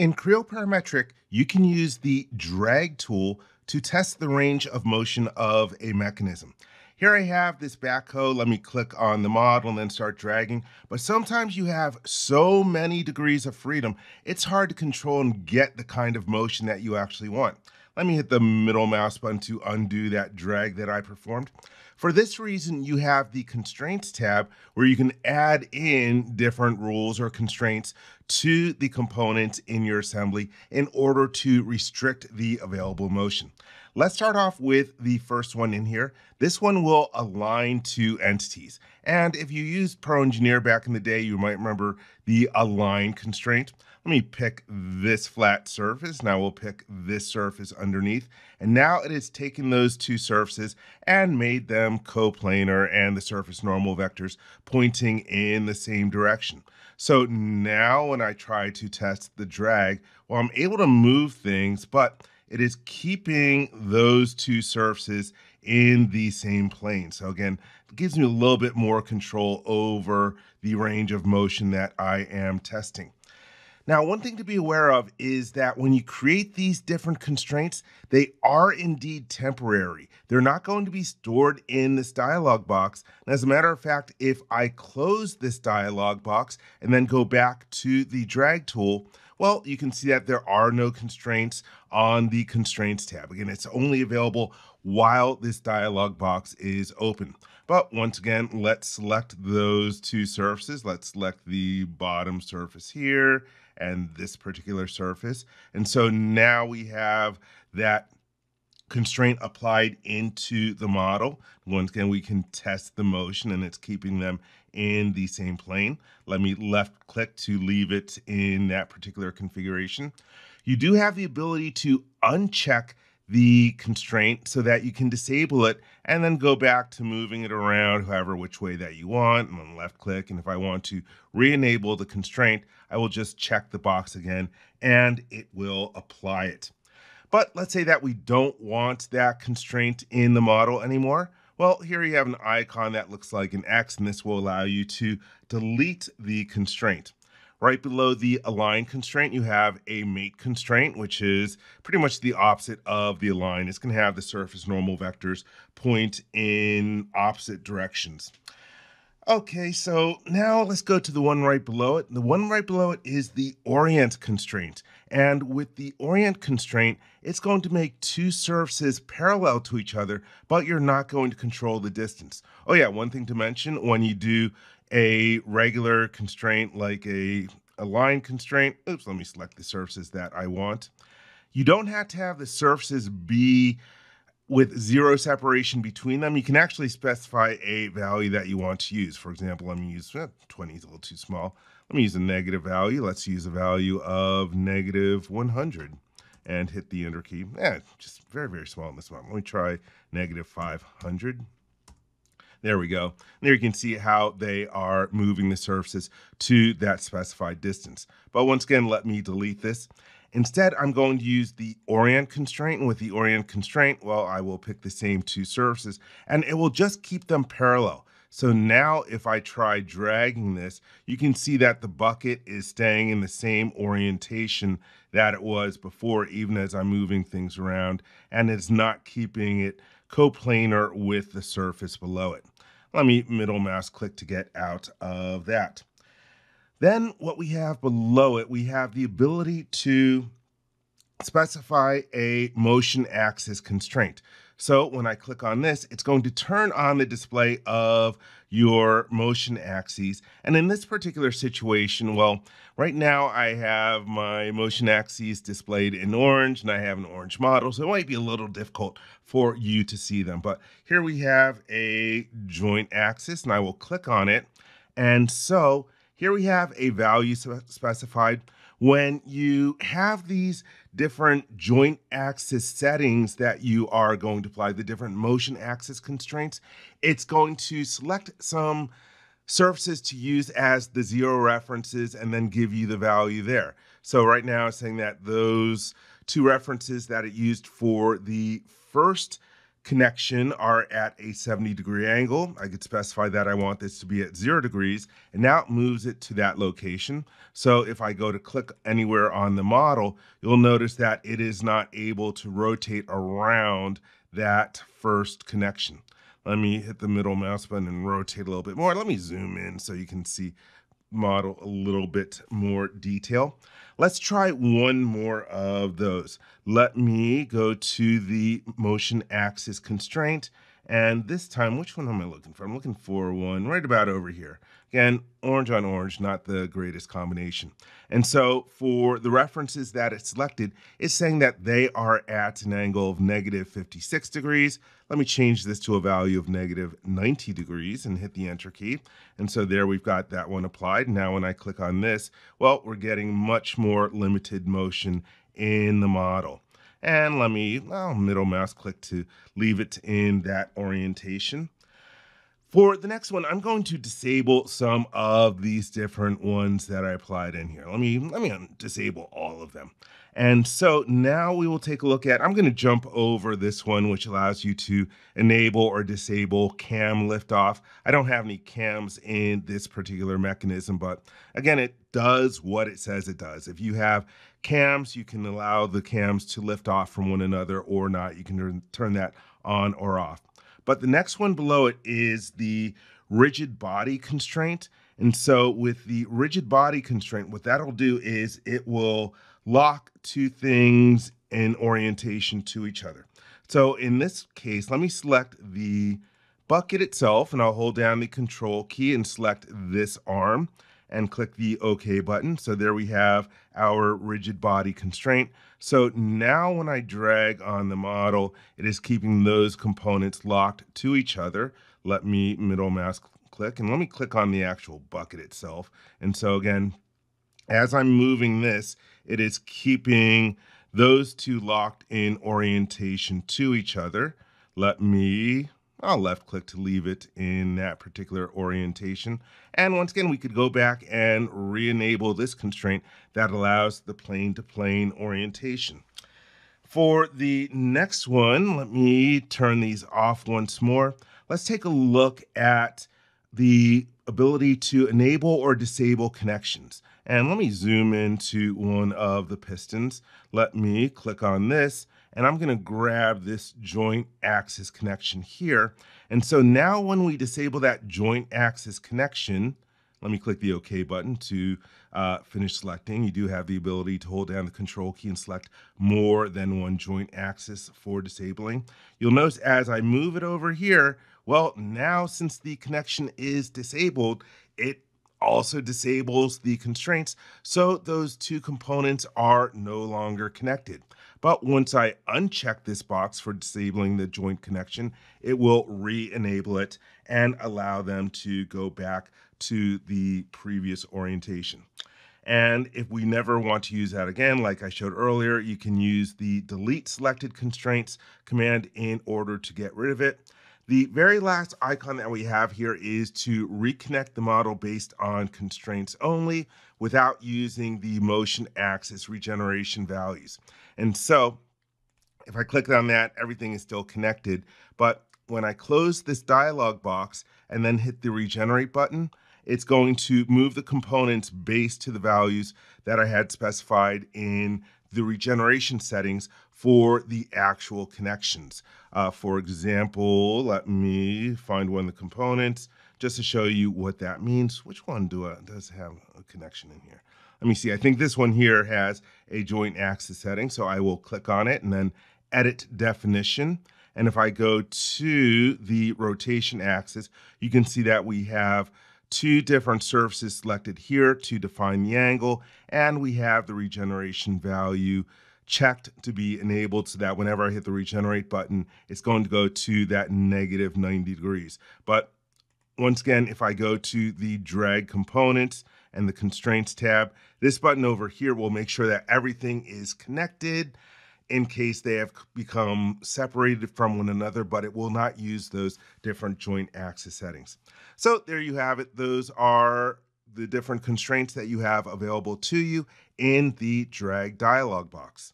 In Creo Parametric, you can use the drag tool to test the range of motion of a mechanism. Here I have this backhoe. Let me click on the model and then start dragging. But sometimes you have so many degrees of freedom, it's hard to control and get the kind of motion that you actually want. Let me hit the middle mouse button to undo that drag that I performed. For this reason, you have the Constraints tab where you can add in different rules or constraints to the components in your assembly in order to restrict the available motion. Let's start off with the first one in here. This one will align to entities. And if you used Pro Engineer back in the day, you might remember the align constraint. Let me pick this flat surface. Now we'll pick this surface underneath. And now it has taken those two surfaces and made them coplanar and the surface normal vectors pointing in the same direction. So now when I try to test the drag, well, I'm able to move things, but it is keeping those two surfaces in the same plane. So again, it gives me a little bit more control over the range of motion that I am testing. Now, one thing to be aware of is that when you create these different constraints, they are indeed temporary. They're not going to be stored in this dialog box. And as a matter of fact, if I close this dialog box and then go back to the drag tool, well, you can see that there are no constraints on the Constraints tab. Again, it's only available while this dialog box is open. But once again, let's select those two surfaces. Let's select the bottom surface here and this particular surface. And so now we have that constraint applied into the model. Once again, we can test the motion and it's keeping them in the same plane. Let me left click to leave it in that particular configuration. You do have the ability to uncheck the constraint so that you can disable it and then go back to moving it around however which way that you want, and then left click. And if I want to re-enable the constraint, I will just check the box again and it will apply it. But let's say that we don't want that constraint in the model anymore. Well, here you have an icon that looks like an X, and this will allow you to delete the constraint. Right below the align constraint, you have a mate constraint, which is pretty much the opposite of the align. It's going to have the surface normal vectors point in opposite directions. Okay, so now let's go to the one right below it. The one right below it is the orient constraint. And with the orient constraint, it's going to make two surfaces parallel to each other, but you're not going to control the distance. Oh yeah, one thing to mention, when you do a regular constraint like a line constraint, oops, let me select the surfaces that I want. You don't have to have the surfaces be with zero separation between them. You can actually specify a value that you want to use. For example, let me use 20 is a little too small. Let me use a negative value. Let's use a value of negative 100 and hit the enter key. Yeah, just very, very small in this one. Let me try negative 500. There we go. There you can see how they are moving the surfaces to that specified distance. But once again, let me delete this. Instead, I'm going to use the orient constraint. And with the orient constraint, well, I will pick the same two surfaces and it will just keep them parallel. So now if I try dragging this, you can see that the bucket is staying in the same orientation that it was before, even as I'm moving things around, and it's not keeping it coplanar with the surface below it. Let me middle mouse click to get out of that. Then what we have below it, we have the ability to specify a motion axis constraint. So when I click on this, it's going to turn on the display of your motion axes. And in this particular situation, well, right now I have my motion axes displayed in orange and I have an orange model, so it might be a little difficult for you to see them. But here we have a joint axis and I will click on it. And so here we have a value specified. When you have these different joint axis settings that you are going to apply, the different motion axis constraints, it's going to select some surfaces to use as the zero references and then give you the value there. So right now it's saying that those two references that it used for the first connection are at a 70 degree angle. I could specify that I want this to be at 0 degrees, and now it moves it to that location. So if I go to click anywhere on the model, you'll notice that it is not able to rotate around that first connection. Let me hit the middle mouse button and rotate a little bit more. Let me zoom in so you can see model a little bit more detail. Let's try one more of those. Let me go to the motion axis constraint. And this time, which one am I looking for? I'm looking for one right about over here. Again, orange on orange, not the greatest combination. And so for the references that it selected, it's saying that they are at an angle of negative 56 degrees. Let me change this to a value of negative 90 degrees and hit the Enter key. And so there we've got that one applied. Now when I click on this, well, we're getting much more limited motion in the model. And let me middle mouse click to leave it in that orientation. For the next one, I'm going to disable some of these different ones that I applied in here. Let me disable all of them. And so now we will take a look at, I'm going to jump over this one, which allows you to enable or disable cam liftoff. I don't have any cams in this particular mechanism, but again, it does what it says it does. If you have cams, you can allow the cams to lift off from one another or not. You can turn that on or off. But the next one below it is the rigid body constraint. And so with the rigid body constraint, what that'll do is it will lock two things in orientation to each other. So in this case, let me select the bucket itself, and I'll hold down the Control key and select this arm and click the OK button. So there we have our rigid body constraint. So now when I drag on the model, it is keeping those components locked to each other. Let me middle mouse click, and let me click on the actual bucket itself. And so again, as I'm moving this, it is keeping those two locked in orientation to each other. Let me, I'll left click to leave it in that particular orientation. And once again, we could go back and re-enable this constraint that allows the plane to plane orientation. For the next one, let me turn these off once more. Let's take a look at the ability to enable or disable connections. And let me zoom into one of the pistons. Let me click on this, and I'm gonna grab this joint axis connection here. And so now when we disable that joint axis connection, let me click the OK button to finish selecting. You do have the ability to hold down the Control key and select more than one joint axis for disabling. You'll notice as I move it over here, well, now since the connection is disabled, it also disables the constraints, so those two components are no longer connected. But once I uncheck this box for disabling the joint connection, it will re-enable it and allow them to go back to the previous orientation. And if we never want to use that again, like I showed earlier, you can use the delete selected constraints command in order to get rid of it. The very last icon that we have here is to reconnect the model based on constraints only without using the motion axis regeneration values. And so if I click on that, everything is still connected. But when I close this dialog box and then hit the regenerate button, it's going to move the components based to the values that I had specified in the regeneration settings for the actual connections. For example, let me find one of the components just to show you what that means. Which one does have a connection in here? Let me see. I think this one here has a joint axis setting, so I will click on it and then edit definition. And if I go to the rotation axis, you can see that we have two different surfaces selected here to define the angle, and we have the regeneration value checked to be enabled so that whenever I hit the regenerate button, it's going to go to that negative 90 degrees. But once again, if I go to the drag components and the constraints tab, this button over here will make sure that everything is connected in case they have become separated from one another, but it will not use those different joint axis settings. So there you have it. Those are the different constraints that you have available to you in the drag dialog box.